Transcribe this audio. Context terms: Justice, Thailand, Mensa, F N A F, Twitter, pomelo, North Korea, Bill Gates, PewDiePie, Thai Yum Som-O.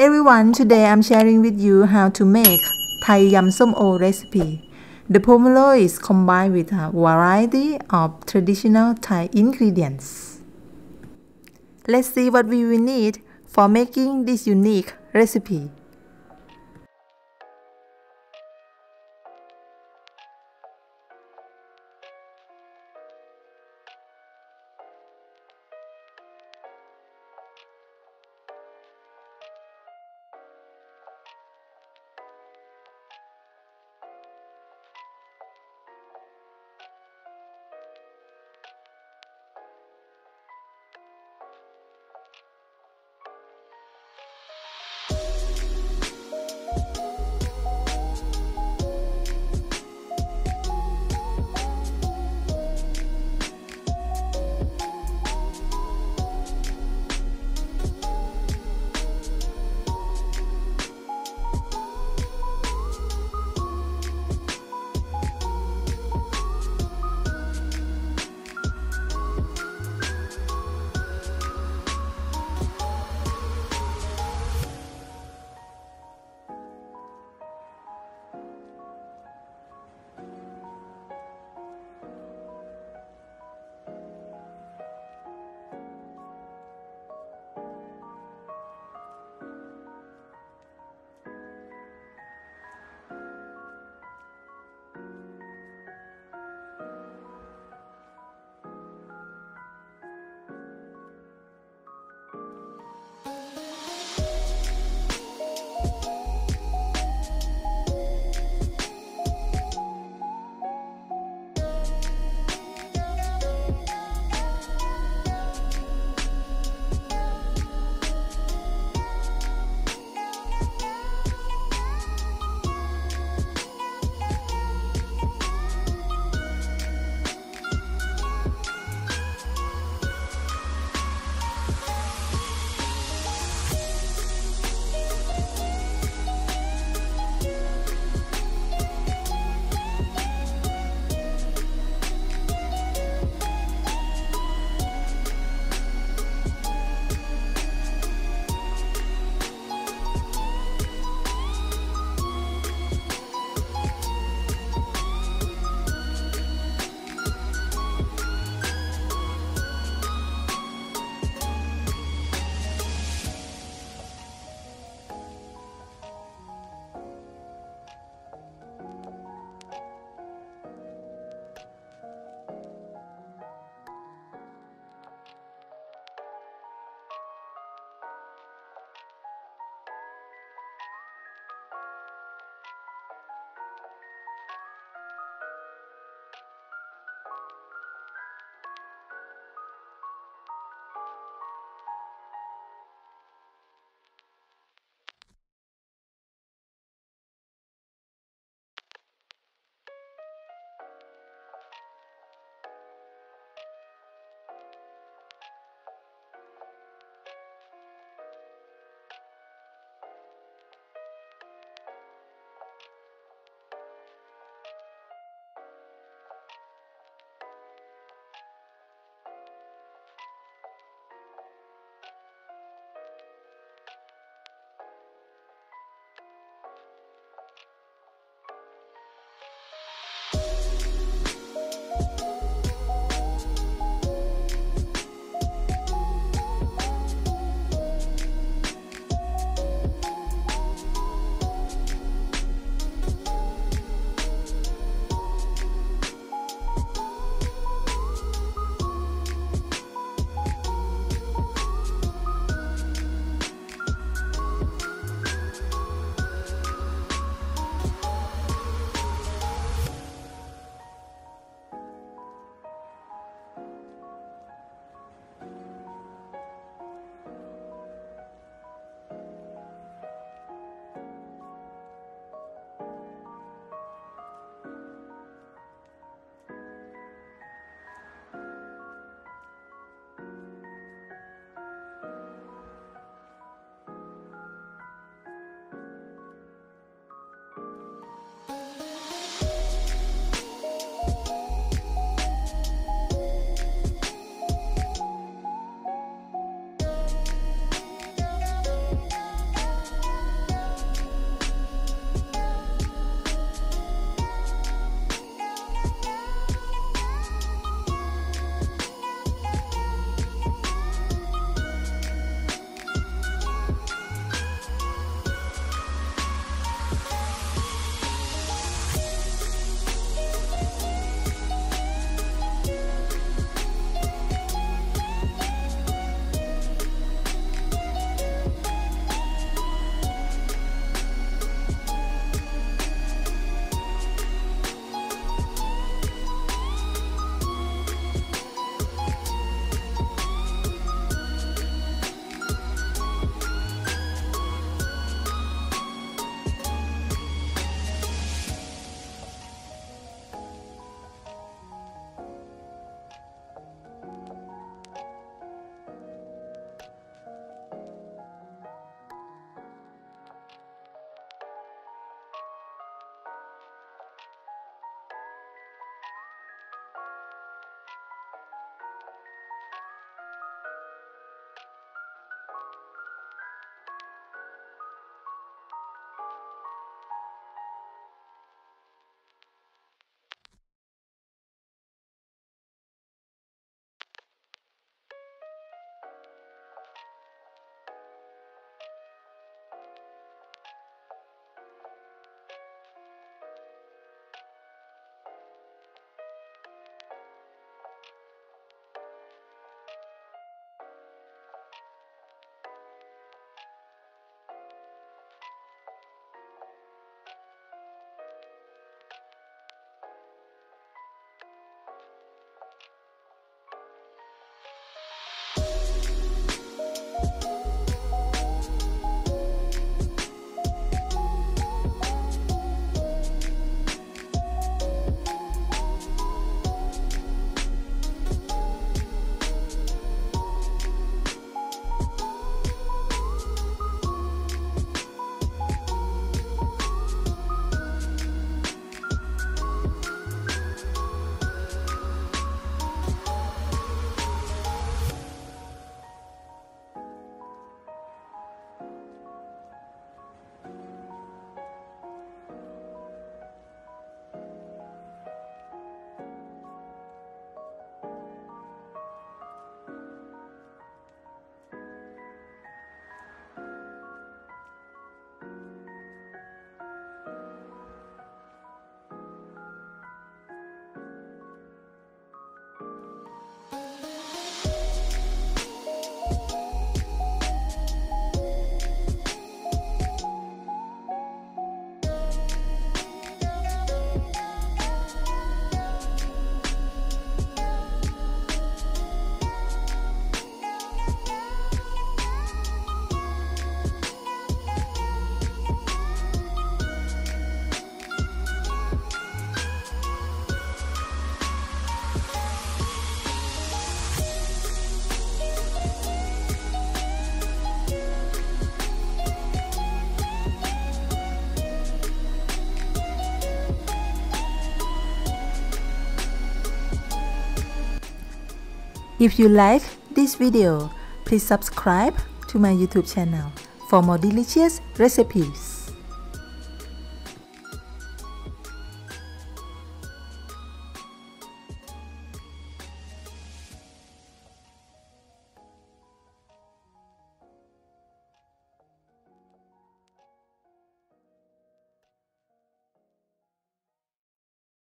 everyone, today I'm sharing with you how to make Thai Yum Som-O recipe. The pomelo is combined with a variety of traditional Thai ingredients. Let's see what we will need for making this unique recipe. If you like this video, please subscribe to my YouTube channel for more delicious recipes.